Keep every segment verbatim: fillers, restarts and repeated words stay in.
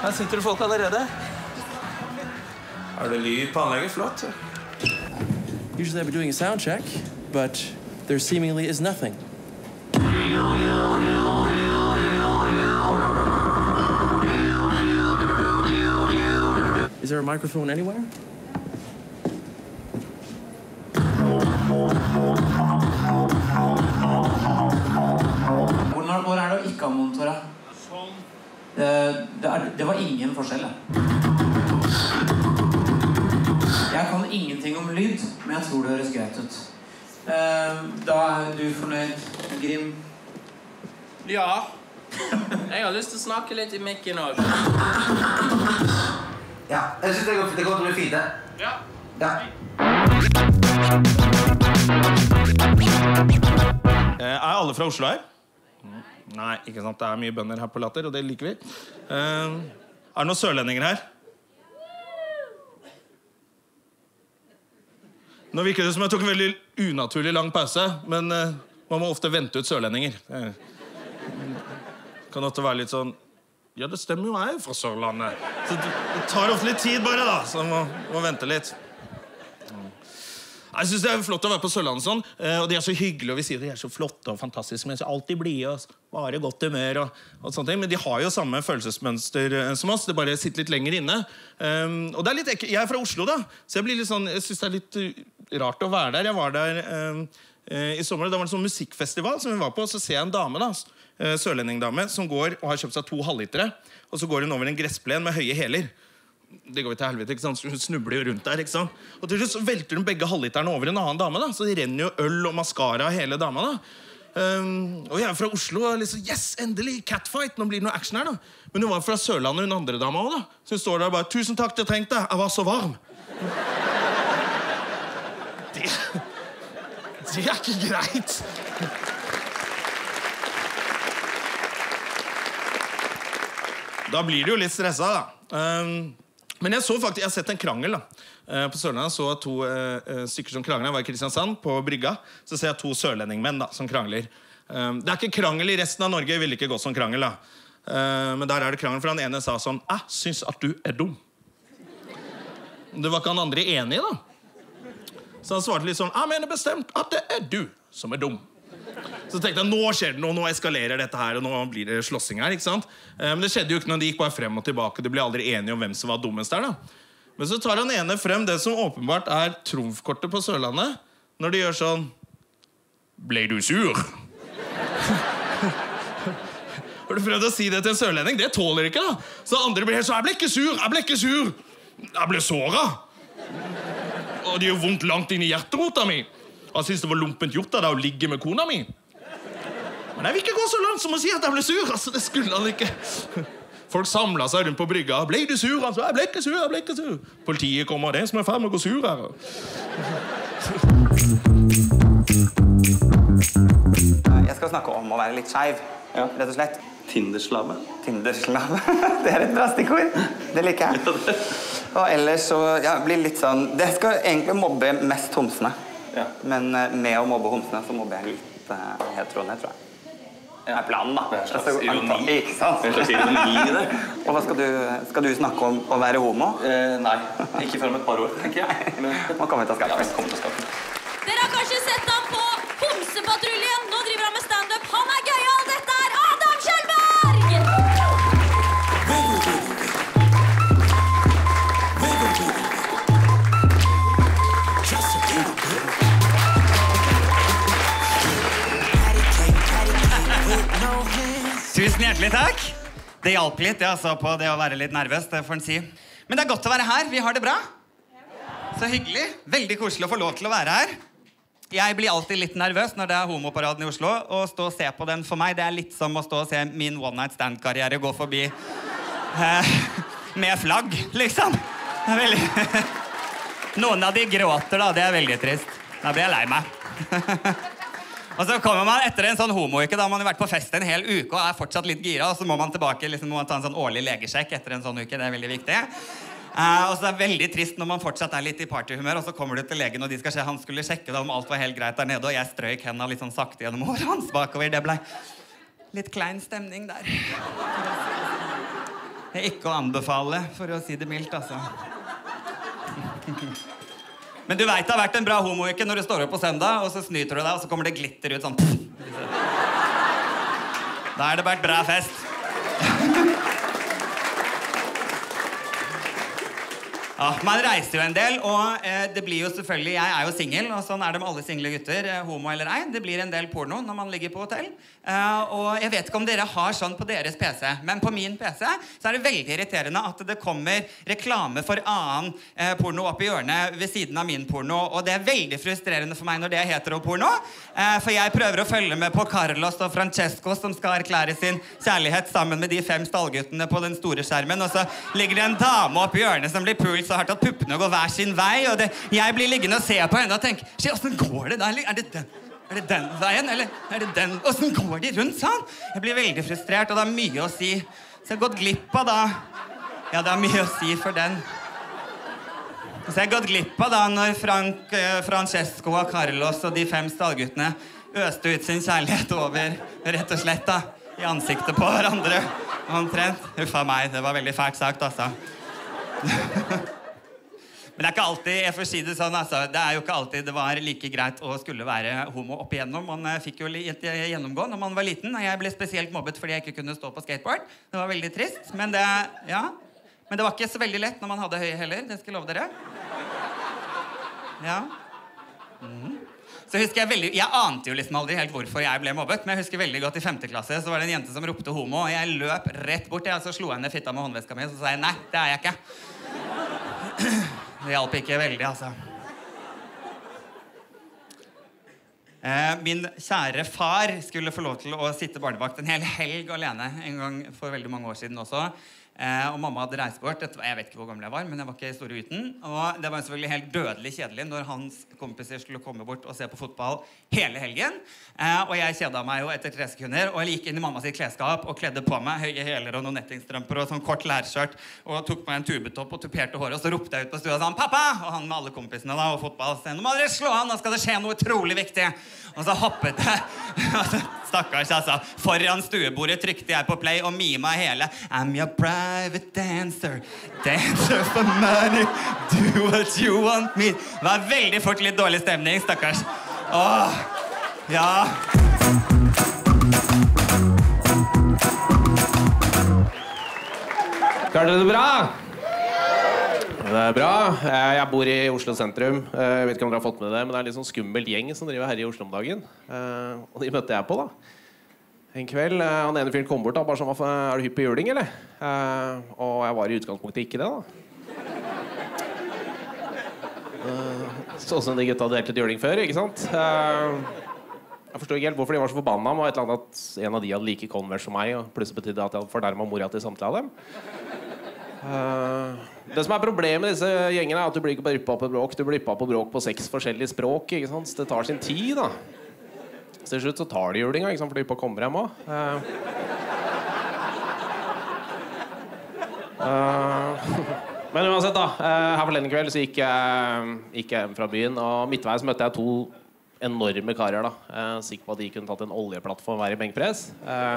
Her sitter du folk allerede. Har du lyd på anlegget? Flott. Usually I'd be doing a sound check, but there seemingly is nothing. Is there a microphone anywhere? Hvordan hvor er det å ikke ha monitor? Sånn. Det, det, er, det var ingen forskjell. Jeg kan ingenting om lyd, men jeg tror det høres greit ut. Da er du fornøyd, Grim? Ja. Jeg har lyst til å snakke litt i mikken også. Ja, jeg synes det går, det går til å bli fint, det. Ja. Ja. Er alle fra Oslo her? Nei, ikke sant. Det er mye bønder her på Latter, og det liker vi. Er det noen sørlendinger her? Nå virker det som jeg tok en veldig unaturlig lang pause, men man må ofte vente ut sørlendinger. Det kan ofte være litt sånn... Ja, det stemmer jo, jeg er fra Sørlandet. Så det tar ofte litt tid bare da, så man må vente litt. Jeg synes det er flott å være på Sørlandet sånn, og det er så hyggelig, og vi sier det er så flott og fantastisk, men de er alltid blide og bare godt humør og, og sånne ting, men de har jo samme følelsesmønster som oss, det bare sitter litt lenger inne. Um, og det er litt ekkelt, jeg er fra Oslo da, så jeg blir litt sånn, jeg synes det er litt rart å være der. Jeg var der um, i sommer, da var det en sånn musikkfestival som vi var på, og så ser jeg en dame da, sørlendingdame, som går og har kjøpt seg to halvlitere, og så går hun over en gressplen med høye heler. Det går jo til helvete, ikke sant? Hun snubler jo rundt der, ikke sant? Og til slutt så velter hun begge halvliterne over en annen dame, da. Så det renner jo øl og mascara av hele dama, da. Um, og jeg er fra Oslo, og liksom, yes, endelig, catfight, nå blir det noe action her, da. Men hun var fra Sørlandet, hun andre dama også, da. Så hun står der og bare, tusen takk, jeg trengte, jeg var så varm. Det... Det er ikke greit. Da blir du jo litt stressa, da. Um... Men jeg så faktisk, jeg har sett en krangel da. På Sørlandet så to uh, stykker som krangler. Jeg var i Kristiansand på brygga. Så ser jeg to sørlendingmenn da, som krangler. um, Det er ikke krangel i resten av Norge. Jeg ville ikke gått som krangel da. uh, Men der er det krangel, for han ene sa sånn: jeg synes at du er dum. Det var ikke han andre enig i da. Så han svarte litt sånn: jeg mener bestemt at det er du som er dum. Så tenkte jeg, nå skjer det noe, nå eskalerer dette her, og nå blir det slåssing her, ikke sant? Men det skjedde jo ikke noe, de gikk bare frem og tilbake, de ble aldri enige om hvem som var dummest der, da. Men så tar han ene frem det som åpenbart er trumfkortet på Sørlandet, når de gjør sånn: ble du sur? Har du prøvd å si det til en sørlending? Det tåler ikke, da. Så andre blir helt sånn: jeg ble ikke sur, jeg ble ikke sur, jeg ble såret. Og det gjør vondt langt inn i hjerterota mi. Jeg synes det var lumpent gjort av deg å ligge med kona mi. Men jeg vil ikke gå så langt som å si at jeg ble sur. Altså, det skulle han ikke. Folk samlet seg rundt på brygga. Ble du sur? Han sa, jeg ble ikke sur, jeg ble ikke sur. Politiet kom, og det som er ferdig med å gå sur her. Jeg skal snakke om å være litt skeiv, ja. Rett og slett. Tinderslave. Tinderslave. Det er et bra stikkord. Det liker jeg. Og ellers så, ja, blir litt sånn... Det skal egentlig mobbe mest homsene. Ja. Men med å mobbe homsene så mobber jeg litt uh, heteroene, tror jeg. Det er planen, da. Det er slags ironi. Ikke sant? Det er slags ironi i det. Og hva skal du, skal du snakke om å være homo? Eh, nei, ikke før om et par år, tenker jeg. Men... Man kommer til å skaffe. Ja, kommer til å skaffe. Dere har kanskje sett ham på Homsepatruljen. Nå driver han med stand-up. Han er gøy, og dette er Adam Kjellberg! Tusen hjertelig takk. Det hjalp litt, jeg så på det å være litt nervøs, det får en si. Men det er godt å være her, vi har det bra. Så hyggelig, veldig koselig å få lov til å være her. Jeg blir alltid litt nervøs når det er homoparaden i Oslo. Å stå og se på den for meg, det er litt som å stå og se min one night stand-karriere gå forbi eh, med flagg, liksom. Det er veldig... Noen av de gråter da, det er veldig trist. Da blir jeg lei meg. Og så kommer man etter en sånn homo-uke, da har man jo vært på fest en hel uke og er fortsatt litt gira, og så må man tilbake, liksom må man ta en sånn årlig legesjekk etter en sånn uke, det er veldig viktig. Uh, og så er det veldig trist når man fortsatt er litt i partyhumør, og så kommer du til legen, og de skal se, han skulle sjekke da om alt var helt greit der nede, og jeg strøyk hendene litt sånn sakte gjennom håret hans bakover, det ble litt klein stemning der. Det er ikke å anbefale, for å si det mildt, altså. Men du vet det har vært en bra homo-uke når du står opp på søndag, og så snyter du deg, og så kommer det glitter ut sånn. Da har det vært bra fest. Ja, man reiser jo en del, og det blir jo selvfølgelig... Jeg er jo singel, og sånn er det med alle single gutter, homo eller ei. Det blir en del porno når man ligger på hotell. Og jeg vet ikke om dere har sånn på deres P C, men på min P C så er det veldig irriterende at det kommer reklame for annen porno opp i hjørnet ved siden av min porno, og det er veldig frustrerende for meg når det er heteroporno, for jeg prøver å følge med på Carlos og Francesco som skal erklære sin kjærlighet sammen med de fem stallguttene på den store skjermen, og så ligger det en dame opp i hjørnet som blir pult så hardt at puppene går hver sin vei, og jeg blir liggende og ser på henne og tenker, «Shit, hvordan går det da? Er det den?» Er det den veien, eller er det den? Hvordan går de rundt sånn? Jeg blir veldig frustrert, og det er mye å si. Så jeg har gått glipp av da. Ja, det er mye å si for den. Så jeg har gått glipp av da når Frank, eh, Francesco og Carlos og de fem stallguttene øste ut sin kjærlighet over, rett og slett da, i ansiktet på hverandre. Omtrent. Uffa meg, det var veldig fælt sagt, altså. Men det er ikke alltid, jeg får si det sånn, altså, det er jo ikke alltid det var like greit å skulle være homo opp igjennom. Man fikk jo litt gjennomgå når man var liten, og jeg ble spesielt mobbet fordi jeg ikke kunne stå på skateboard. Det var veldig trist, men det, ja. Men det var ikke så veldig lett når man hadde høye heller, det skal jeg love dere. Ja. Mhm. Så husker jeg veldig, jeg ante jo liksom aldri helt hvorfor jeg ble mobbet, men jeg husker veldig godt i femte klasse, så var det en jente som ropte homo, og jeg løp rett bort, og så slo henne fitta med håndveska mi, og så sa jeg, nei, det er jeg ikke. Det hjalp ikke veldig, altså. Min kjære far skulle få lov til å sitte barnevakt en hel helg alene, en gang for veldig mange år siden også. Og mamma hadde reist bort, jeg vet ikke hvor gammel jeg var, men jeg var ikke i store uten. Og det var selvfølgelig helt dødelig kjedelig når hans kompiser skulle komme bort og se på fotball hele helgen. Og jeg kjeda meg jo etter tre sekunder, og jeg gikk inn i mammas klesskap og kledde på meg høye heler og noen nettingstrømper og sånn kort lærskjørt, og tok meg en tubetopp og tuperte håret, og så ropte jeg ut på stua og sa, «Pappa!» Og han med alle kompisene da, og fotball, og sa, «Nå må dere slå han, nå skal det skje noe utrolig viktig!» Og så hoppet jeg, stakkars altså, foran stuebordet trykte jeg på play og mima hele «I'm your private dancer, dancer for money, do what you want me». Det var veldig fort litt dårlig stemning, stakkars. Åh, ja. Klarte dere det bra? Det er bra. Jeg bor i Oslo sentrum. Jeg vet ikke om dere har fått med det, men det er en litt sånn skummelt gjeng som driver her i Oslo om dagen. Og de møtte jeg på da. En kveld, han ene fyren kom bort da, bare sånn, er du hypp på juling, eller? Og jeg var i utgangspunktet ikke det da. Sånn som de gutta delte til juling før, ikke sant? Jeg forstår ikke helt hvorfor de var så forbanna med et eller annet at en av de hadde like konvers som meg, og plutselig betydde at jeg hadde fornærmet mora til samtlige av dem. Uh, det som er problemet med disse gjengene er at du blir ikke blippa på bråk, du blir blippa på bråk på seks forskjellige språk, ikke sant? Så det tar sin tid da. Så til slutt så tar de julinga, ikke sant? For de på kommer hjem også. Uh. Uh. Men uansett da, uh, her forleden kveld så gikk jeg, gikk jeg hjem fra byen, og midtveis møtte jeg to enorme karer da. Uh, sikker på at de kunne tatt en oljeplattform hver i benkpress. Eh... Uh.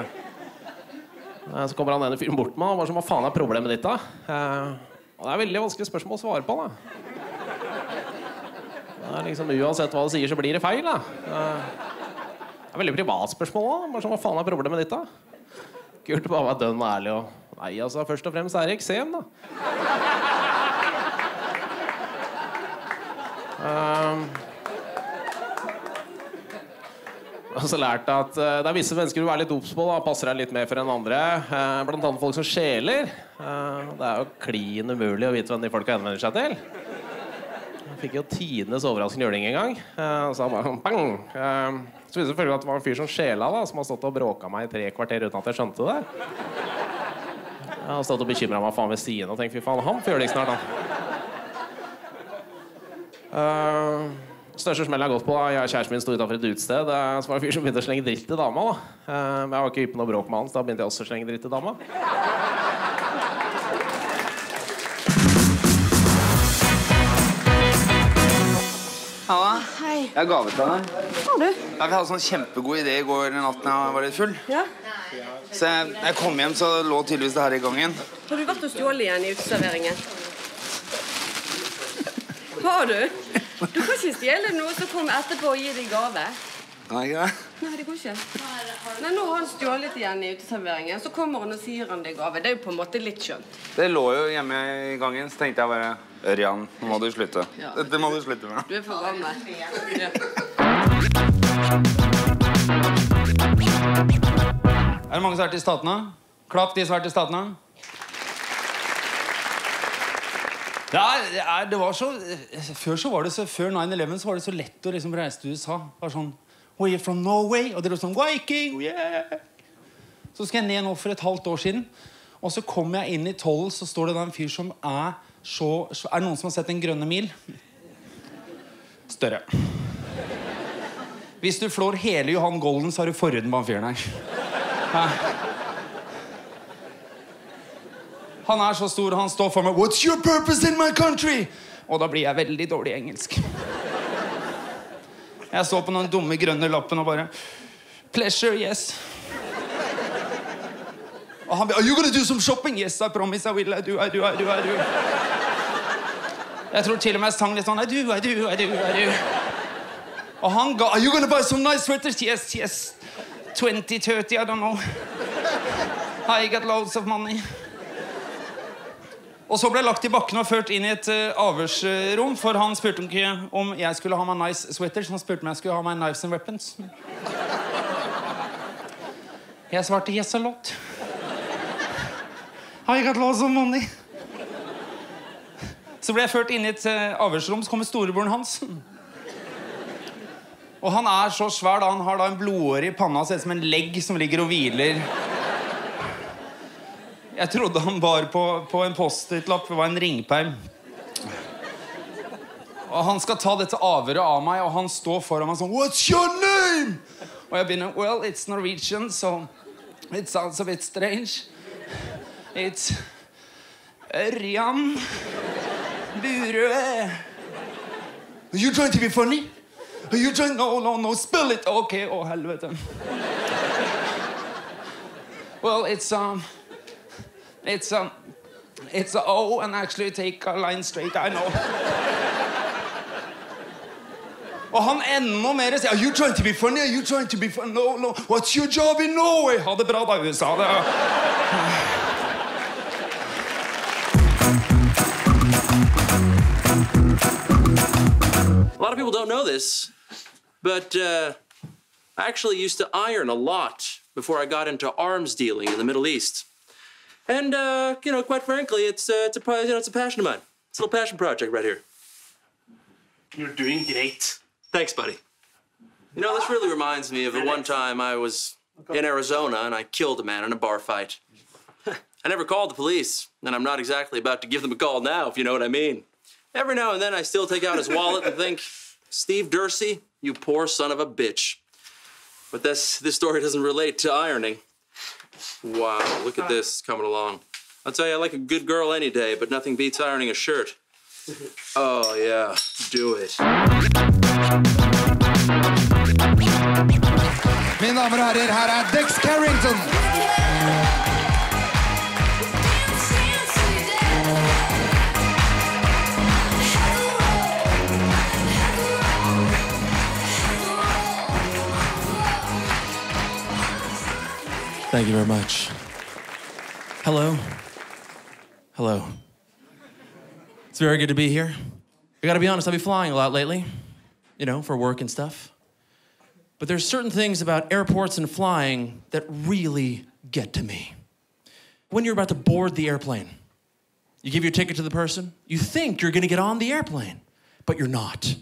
Så kommer han ene fyren bort med, og bare sånn, hva faen er problemet ditt da? Og det er veldig vanskelig spørsmål å svare på da. Det er liksom, uansett hva du sier, så blir det feil da. Det er veldig privat spørsmål da, bare sånn, hva faen er problemet ditt da? Kult, bare være dønn ærlig og... Nei, altså, først og fremst er det eksem da. Ehm... Og så lærte jeg at det er visse mennesker du er litt obs på da, passer deg litt mer for enn andre. Blant annet folk som sjeler. Det er jo klin umulig å vite hvem de folk henvender seg til. Jeg fikk jo tidenes overraskende juling en gang. Og så bare bang! Så visste jeg selvfølgelig at det var en fyr som sjela da, som har stått og bråka meg i tre kvarter uten at jeg skjønte det. Jeg har stått og bekymret meg faen ved siden og tenkt, fy faen, han får juling snart da. Største smell jeg har gått på da, jeg og kjæresten min stod utenfor et utsted, så var det en fyr som begynte å slenge dritt til dama da. Men jeg var ikke hypp på noe bråk med hans, da begynte jeg også å slenge dritt til dama. Halla. Hei. Jeg har gavet til deg. Har du? Jeg hadde en sånn kjempegod idé i går natten jeg var litt full. Ja? Så jeg, jeg kom hjem, så lå tydeligvis det her i gangen. Har du vært og stjålet igjen i uteserveringen? Har du? Du kan ikke stjele noe, så kommer etterpå og gir deg gave. Nei, ikke det? Nei, det går ikke. Nei, nå har han stjålet igjen i uteserveringen, så kommer han og sier han deg gave. Det er jo på en måte litt skjønt. Det lå jo hjemme i gangen, så tenkte jeg bare, Ørjan, nå må du slutte. Ja. Det må du slutte med. Du er for gammel. Ja. Er det mange som har vært i statene? Klapp de som har vært i statene. Det, er, det var så... Før så var det så... Før nine eleven så var det så lett å liksom reise til U S A. Det var sånn... We're from Norway. Og det var sånn... Viking! Yeah! Så skal jeg ned nå for et halvt år siden. Og så kom jeg inn i tollen, så står det da en fyr som er så... Er det noen som har sett en grønne mil? Større. Hvis du flår hele Johan Golden, så har du forhuden på han fyren her. Han er så stor, han står for meg. What's your purpose in my country? Og da blir jeg veldig dårlig i engelsk. Jeg så på noen dumme grønne lappen og bare Pleasure, yes. Og han blir, are you gonna do some shopping? Yes, I promise, I will, I do, I do, I do, I do. Jeg tror til og med jeg sang litt sånn, I do, I do, I do, I do. Og han ga, are you gonna buy some nice sweaters? Yes, yes. twenty, thirty, I don't know. I got loads of money. Og så ble jeg lagt i bakken og ført inn i et uh, avhørsrom, for han spurte ikke om jeg skulle ha meg nice sweaters, han spurte om jeg skulle ha meg knives and weapons. Jeg svarte, yes a lot. I got loads of money. Så ble jeg ført inn i et uh, avhørsrom, så kommer storebroren hans. Og han er så svær da, han har da en blodåre i panna, ser ut som en legg som ligger og hviler. Jeg trodde han bar på, på en post-it-lapp, det var en ringperm. Og han skal ta dette avhøret av meg, og han står foran meg sånn, what's your name? Og jeg begynner, well, it's Norwegian, so it sounds a bit strange. It's Ørjan Burøe. Are you trying to be funny? Are you trying? No, no, no, spill it. Okay, oh, helvete. Well, it's, um, it's, um, it's a O, and actually take a line straight, I know. Og han enda mer sier, are you trying to be funny? Are you trying to be funny? No, no, what's your job in Norway? Ha det bra da, U S A. A lot of people don't know this, but uh, I actually used to iron a lot before I got into arms dealing in the Middle East. And, uh, you know, quite frankly, it's, uh, it's, a, you know, it's a passion of mine. It's a little passion project right here. You're doing great. Thanks, buddy. You know, this really reminds me of the one time I was in Arizona and I killed a man in a bar fight. I never called the police, and I'm not exactly about to give them a call now, if you know what I mean. Every now and then I still take out his wallet and think, Steve Dursey, you poor son of a bitch. But this, this story doesn't relate to ironing. Wow, look at this coming along. I'll tell you, I like a good girl any day, but nothing beats ironing a shirt. Oh, yeah, do it. Mine damer og herrer, her er Dex Carrington. Thank you very much. Hello. Hello. It's very good to be here. I gotta be honest, I've been flying a lot lately, you know, for work and stuff. But there's certain things about airports and flying that really get to me. When you're about to board the airplane, you give your ticket to the person, you think you're gonna get on the airplane, but you're not.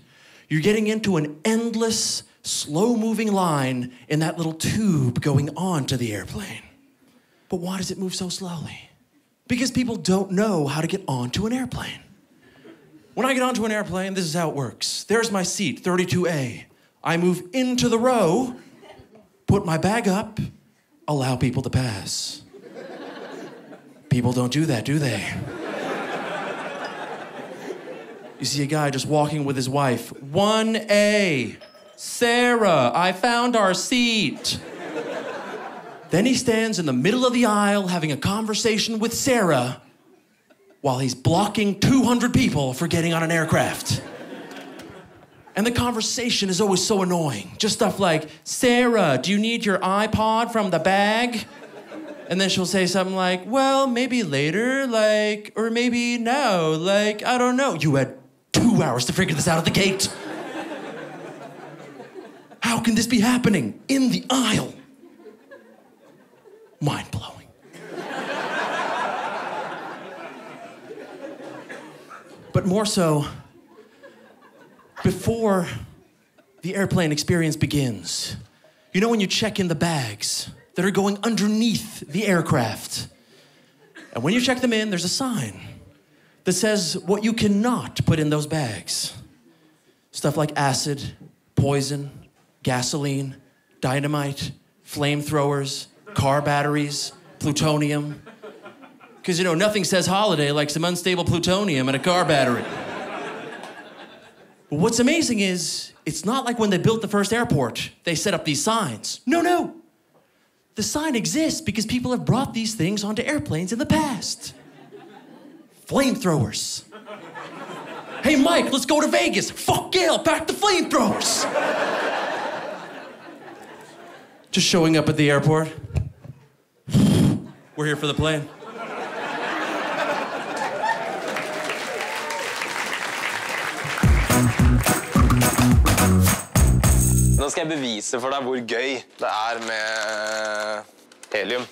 You're getting into an endless, slow-moving line in that little tube going on to the airplane. But why does it move so slowly? Because people don't know how to get onto an airplane. When I get onto an airplane, this is how it works. There's my seat, thirty-two A. I move into the row, put my bag up, allow people to pass. People don't do that, do they? You see a guy just walking with his wife, one A. Sarah, I found our seat. Then he stands in the middle of the aisle having a conversation with Sarah while he's blocking two hundred people for getting on an aircraft. And the conversation is always so annoying. Just stuff like, Sarah, do you need your iPod from the bag? And then she'll say something like, well, maybe later, like, or maybe now, like, I don't know. You had two hours to figure this out at the gate. How can this be happening in the aisle? Mind-blowing. But more so, before the airplane experience begins, you know when you check in the bags that are going underneath the aircraft, and when you check them in, there's a sign that says what you cannot put in those bags. Stuff like acid, poison, gasoline, dynamite, flamethrowers, car batteries, plutonium. Because, you know, nothing says holiday like some unstable plutonium in a car battery. But what's amazing is, it's not like when they built the first airport, they set up these signs. No, no. The sign exists because people have brought these things onto airplanes in the past. Flamethrowers. Hey, Mike, let's go to Vegas. Fuck Gail, pack the flamethrowers. Just showing up at the airport. We're here for the plane. Nå skal jeg bevise for deg hvor gøy det er med helium.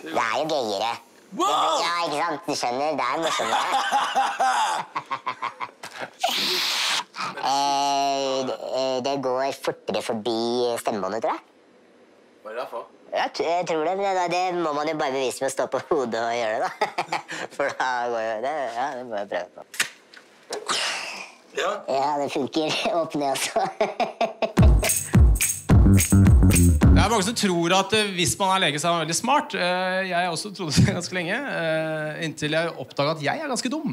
Det er jo gøyere. Wow! Ja, ikke sant? Du skjønner, det er morsommere. Det går fortere forbi stemmebåndet, tror jeg. Hva er det derfor? Jeg tror det, men det må man jo bare bevise med å stå på hodet og gjøre det. For da går jo det. Ja, det må jeg prøve på. Ja. Ja, det funker. Åpne ned også. Det er mange som tror at hvis man er lege, så er man veldig smart. Jeg også trodde det ganske lenge, inntil jeg oppdaget at jeg er ganske dum.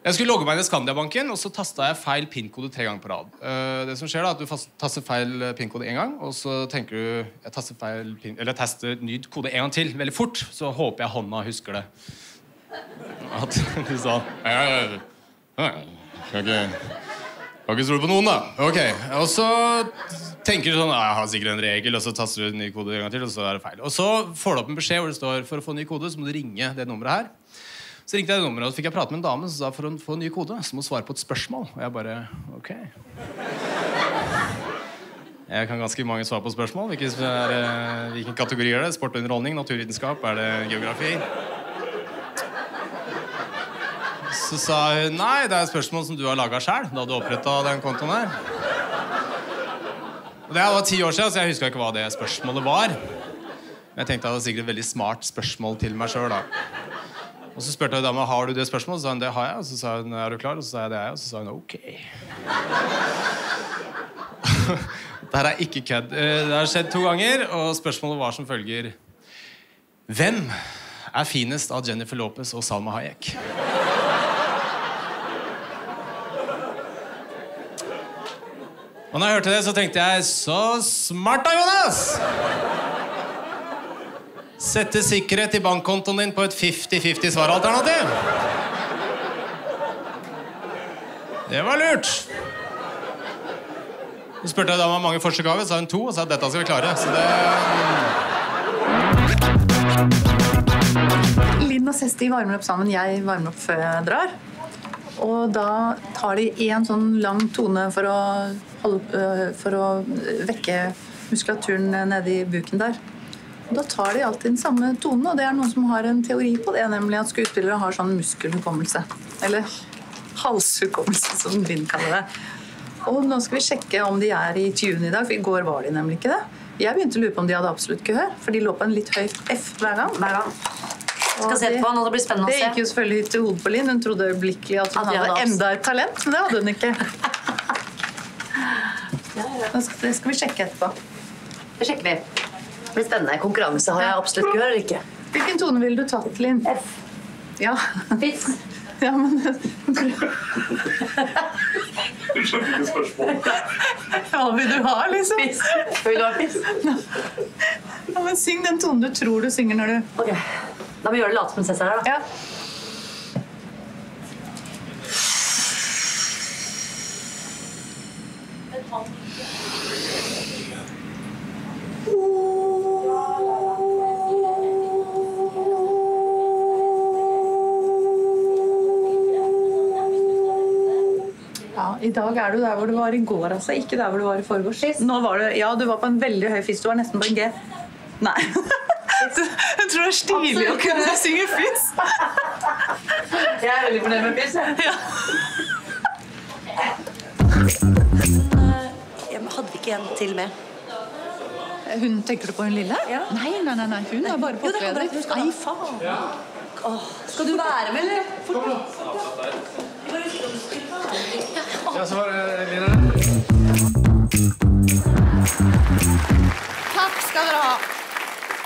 Jeg skulle logge meg inn i Skandia-banken, og så tastet jeg feil PIN-kode tre ganger på rad. Det som skjer da, at du taster feil PIN-kode en gang, og så tenker du, jeg taster feil PIN, eller jeg taster ny kode en gang til, veldig fort, så håper jeg hånda husker det. At de sa, jeg kan ikke stole på noen da. Ok, og så tenker du sånn, jeg har sikkert en regel, og så taster du en ny kode en gang til, og så er det feil. Og så får du opp en beskjed hvor det står, for å få en ny kode, så må du ringe det nummeret her. Så ringte jeg det nummeret, og så fikk jeg prate med en dame, som sa, for å få en ny kode, så må du svare på et spørsmål. Og jeg bare, ok. Jeg kan ganske mange svar på spørsmål. Hvilken kategori er det? Sport og underholdning, naturvitenskap, er det geografi? Så sa hun, nei, det er et spørsmål som du har laget selv, da du opprettet den kontoen her. Og det var ti år siden, så jeg husker ikke hva det spørsmålet var. Men jeg tenkte at det var sikkert et veldig smart spørsmål til meg selv da. Og så spurte jeg dama, har du det spørsmålet? Så sa hun, det har jeg. Og så sa hun, er du klar? Og så sa jeg, det er jeg. Og så sa hun, ok. Dette er ikke kødd. Det har skjedd to ganger, og spørsmålet var som følger. Hvem er finest av Jennifer Lopez og Salma Hayek? Og når jeg hørte det, så tenkte jeg, så smart da, Jonas! Sette sikkerhet i bankkontoen din på et femti femti svaralternativ. Det var lurt. Så spurte jeg da om det var mange forsøkgaver, så sa hun to, og sa at dette skal vi klare. Så det... Linn og Sesti varmer opp sammen, jeg varmer opp før jeg drar. Og da tar de en sånn lang tone for å, holde, for å vekke muskulaturen nede i buken der. Og da tar de alltid den samme tonen, og det er noen som har en teori på det, nemlig at skuespillere har sånn muskelhukommelse. Eller halshukommelse, som Linn kaller det. Og nå skal vi sjekke om de er i tune i dag, for i går var de nemlig ikke det. Jeg begynte å lure på om de hadde absolutt gehør, for de lå på en litt høy F hver gang. Hver gang. Skal se på nå, det blir spennende å se. Det gikk jo selvfølgelig til hodet på Linn. Hun trodde øyeblikkelig at hun hadde enda et talent, men det hadde hun ikke. Det skal vi sjekke etterpå. Det sjekker vi. Det blir spennende. Konkurranse, har jeg absolutt gehør eller ikke? Hvilken tone ville du tatt, Linn? F. Ja. Fitt. Ja, men... skjønner ikke spørsmålet. Hva vil du ha, liksom? Fisk. Hva vil du ha, fisk? Ja, men syng den tonen du tror du synger når du... Ok, da må vi gjøre det late prinsesse her, da. Ja. I dag er du der hvor du var i går, altså. Ikke der hvor du var i forgårs. Nå var du... Ja, du var på en veldig høy fisk. Du var nesten på en G. Nei. Jeg tror det er stilig å kunne synge fisk. Jeg er veldig fornøyd med fisk, ja. Jeg hadde ikke en til med. Hun, tenker du på hun lille? Ja. Nei, nei, nei, nei. Hun er bare på oppleder. Nei, faen. Skal du være med, eller? Kom da. Vi var ute om du skulle være med. Ja, så var det Lina. Takk skal dere ha.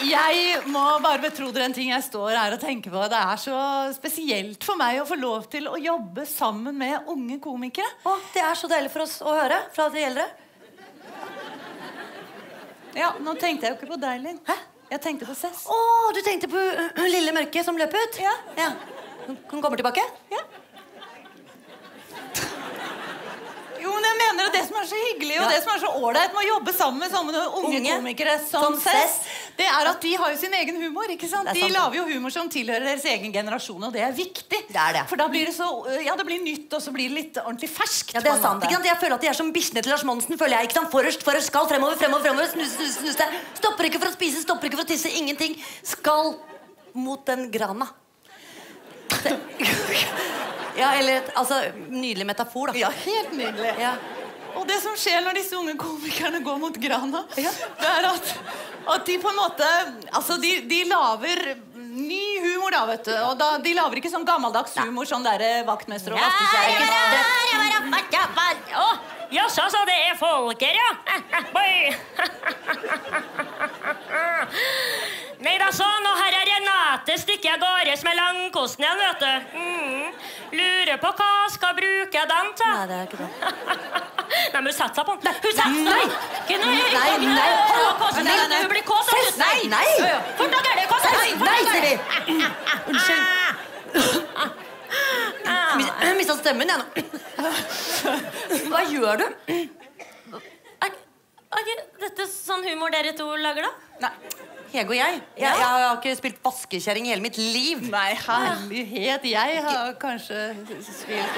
Jeg må bare betro dere en ting jeg står her og tenker på. Det er så spesielt for meg å få lov til å jobbe sammen med unge komikere. Åh, det er så deilig for oss å høre fra de eldre. Ja, nå tenkte jeg jo ikke på deg, Linn. Hæ? Jeg tenkte på S E S. Åh, du tenkte på hun lille mørke som løp ut? Ja. Ja. Hun kommer tilbake? Ja. Jo, men jeg mener at det som er så hyggelig, og ja. Det som er så ålreit med å jobbe sammen med sånne unge, unge komikere som S E S, det er at de har jo sin egen humor, ikke sant? De laver jo humor som tilhører deres egen generasjon, og det er viktig. Det er det. For da blir det så, ja, det blir nytt, og så blir det litt ordentlig ferskt. Ja, det er sant, ikke sant? Jeg føler at de er som bikkjene til Lars Monsen, føler jeg, ikke sant? Forrest, forrest, skal, fremover, fremover, fremover, snus, snus, snus, det. Stopper ikke for å spise, stopper ikke for å tisse, ingenting. Skal mot den grana. Det... Ja, eller et altså, nydelig metafor, da. Ja, helt nydelig. Ja. Og det som skjer når disse unge komikerne går mot grana, ja. Det er at, at de på en måte... Altså, de, de laver ny humor, da, vet du. Og da, de laver ikke sånn gammeldags humor, sånn der vaktmester og vaskesjø. Ja, ja, ja, ja. Åh, jaså, så det er folker, ja. Neida, sånn, og her er Renate, stikker jeg gårdes med langkosten igjen, vet du. Mm. Lurer på hva skal bruke den til? Nei, det er ikke det. Nei, men hun setter seg på den. Hun setter seg! Nei! Ikke noe! Nei, nei! Hun blir kåset! Hun blir kåset! Nei, nei! Fort dere er det kåset! Nei, sier vi! Unnskyld. Jeg mistet stemmen, jeg nå. Hva gjør du? Er ikke dette sånn humor dere to lager da? Nei, Hege og jeg. Jeg, jeg har ikke spilt vaskekjæring i hele mitt liv. Nei, herlighet. Jeg har kanskje spilt...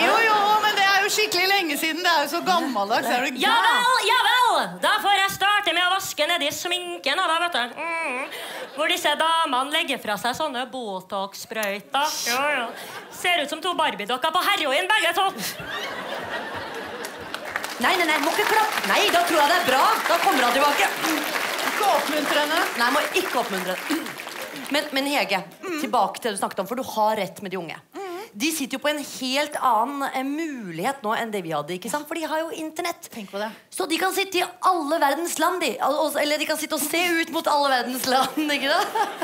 Jo, jo, men det er jo skikkelig lenge siden. Det er jo så gammeldags. Ja vel, ja vel! Da får jeg starte med å vaske ned i sminken, da, vet du. Mm. Hvor disse damene legger fra seg sånne botox-sprøyter. Jo, jo. Ser ut som to Barbie-dokker på heroin, begge to. Nei, nei, nei, må ikke klapp. Nei, da tror jeg det er bra. Da kommer han tilbake. Ikke oppmuntre henne. Nei, må ikke oppmuntre henne. Men Hege, tilbake til det du snakket om, for du har rett med de unge. De sitter jo på en helt annen mulighet nå enn det vi hadde, ikke sant? For de har jo internett. Tenk på det. Så de kan sitte i alle verdens land, de. Eller de kan sitte og se ut mot alle verdens land, ikke sant?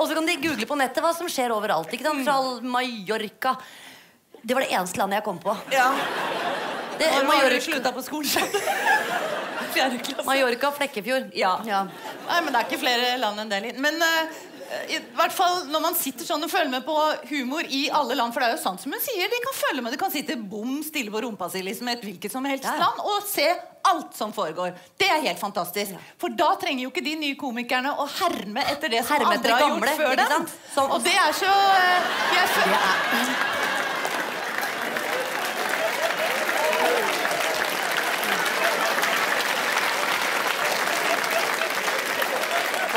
Og så kan de google på nettet hva som skjer overalt, ikke sant? Fra Mallorca. Det var det eneste landet jeg kom på. Ja. Mallorca slutta på skolen. Fjerde klasse. Mallorca, Flekkefjord. Ja. Nei, men det er ikke flere land enn det. Men i hvert fall når man sitter sånn og følger med på humor i alle land, for det er jo sant som hun sier, de kan følge med, de kan sitte bom stille på rumpa si, liksom et hvilket som helst land, og se alt som foregår. Det er helt fantastisk. For da trenger jo ikke de nye komikerne å herme etter det som andre har gjort før den. Og det er så... Det er så...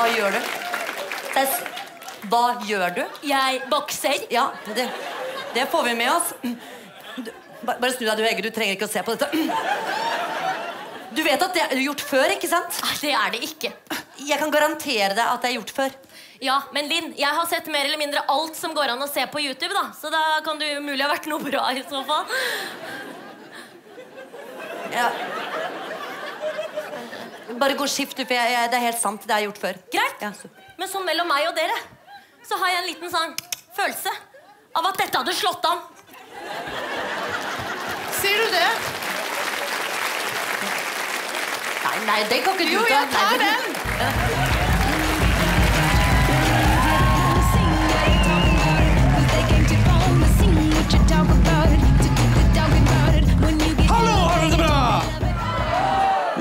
Hva gjør du? Tess, hva gjør du? Jeg bokser. Ja, det, det får vi med oss. Du, bare snu deg, du Hege, du trenger ikke å se på dette. Du vet at det er gjort før, ikke sant? Det er det ikke. Jeg kan garantere deg at det er gjort før. Ja, men Linn, jeg har sett mer eller mindre alt som går an å se på YouTube, da. Så da kan du mulig ha vært noe bra i så fall. Ja... Bare gå og skift, for jeg, jeg, det er helt sant, det har jeg gjort før. Greit, ja, så. Men så mellom meg og dere, så har jeg en liten sånn følelse av at dette hadde slått an. Sier du det? nei, den kan ikke du ta. Jo, jeg tar den! Hallo, har dere det bra?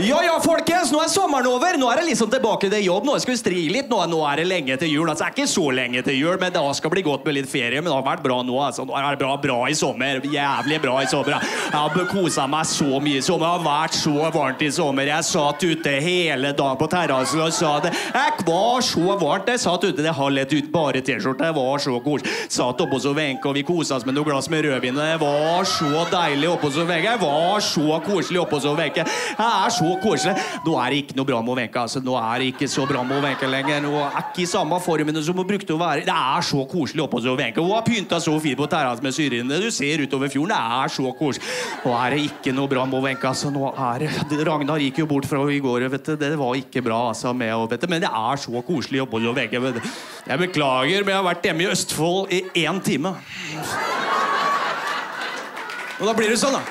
Ja, ja, folkens, nå er sommeren over. Nå er det liksom tilbake til jobb. Nå skal vi stri litt. Nå er det lenge til jul. Altså, det er ikke så lenge til jul, men det skal bli godt med litt ferie. Men det har vært bra nå, altså. Nå er det bra, bra i sommer. Jævlig bra i sommer. Jeg har koset meg så mye i sommer. Det har vært så varmt i sommer. Jeg satt ute hele dagen på terrassen og sa det. Jeg var så varmt. Jeg satt ute. Det halv et ut bare t-skjorte. Det var så koselig. Satt oppe hos Venke, og vi koset oss med noen glass med rødvin. Det var så deilig oppe hos Venke. Det var så koselig oppe hos Venke. Det er så koselig. Nå er det ikke noe bra med å venke, altså. Nå er det ikke så bra med å venke lenger. Nå er ikke i samme formene som hun brukte å være. Det er så koselig oppe hos å venke. Hun har pyntet så fint på terrassen med syrene. Du ser utover fjorden. Det er så koselig. Nå er det ikke noe bra med å venke, altså. Nå er det... Ragnar gikk jo bort fra i går, vet du. Det var ikke bra, altså, med å vente. Men det er så koselig oppe hos å venke, vet du. Jeg beklager, men jeg har vært hjemme i Østfold i en time. Og da blir det sånn, da.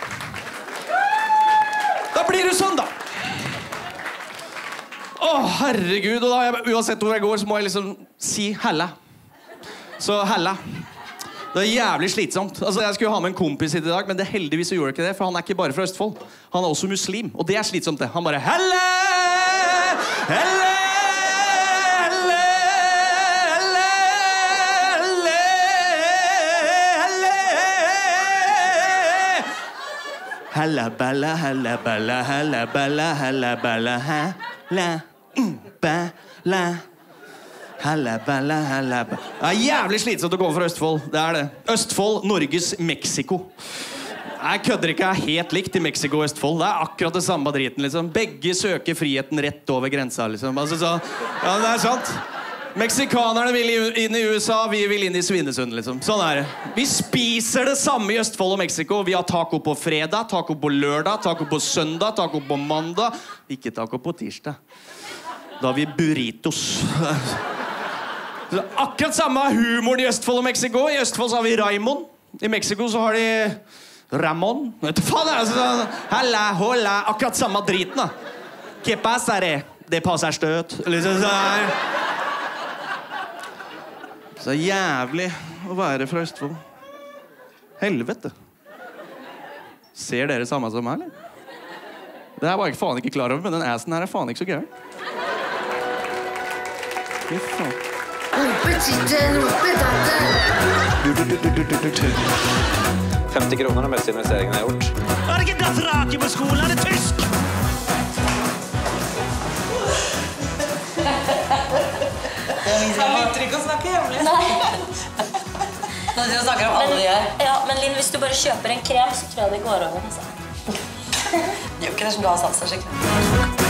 Da blir det sånn, da. Åh, herregud, og da, uansett hvor jeg går, så må jeg liksom si helle. Så helle. Det er jævlig slitsomt. Altså, jeg skulle ha med en kompis hit i dag, men det heldigvis gjorde ikke det, for han er ikke bare fra Østfold. Han er også muslim, og det er slitsomt det. Han bare, helle! Helle! Helle! Helle! Helle! Helle! Helle, belle, helle, belle, helle, belle, helle, belle, hæ? La, ba, la. Halla, ba, la, halla, ba. Det er jævlig slitsomt å komme fra Østfold. Det er det. Østfold, Norges Meksiko. Jeg kødder ikke, jeg er helt likt i Meksiko og Østfold. Det er akkurat det samme driten, liksom. Begge søker friheten rett over grensa, liksom. Altså, så... Ja, det er sant. Meksikanerne vil inn i U S A, vi vil inn i Svinesund, liksom. Sånn er det. Vi spiser det samme i Østfold og Meksiko. Vi har taco på fredag, taco på lørdag, taco på søndag, taco på mandag. Ikke taco på tirsdag. Da har vi burritos. Akkurat samme humoren i Østfold og Meksiko. I Østfold så har vi Raimond. I Meksiko så har de Ramon. Vet du faen, det er sånn... Halla, holla. Akkurat samme driten, da. Que pasa det? Det passer støt. Liksom sånn... Så jævlig å være fra Østfold. Helvete. Ser dere samme som meg, eller? Det er bare faen ikke klar over, men den assen her er faen ikke så gæren. Fy faen. femti kroner er den beste investeringen jeg har gjort. Er det ikke da frake på skolen? Er det tysk? Jeg lytter ikke å snakke hjemlig. Nei. Nå sier du snakker om alle de her. Ja, men Linn, hvis du bare kjøper en krem, så tror jeg det går over den. Det er jo ikke det som du har satt seg skikkelig.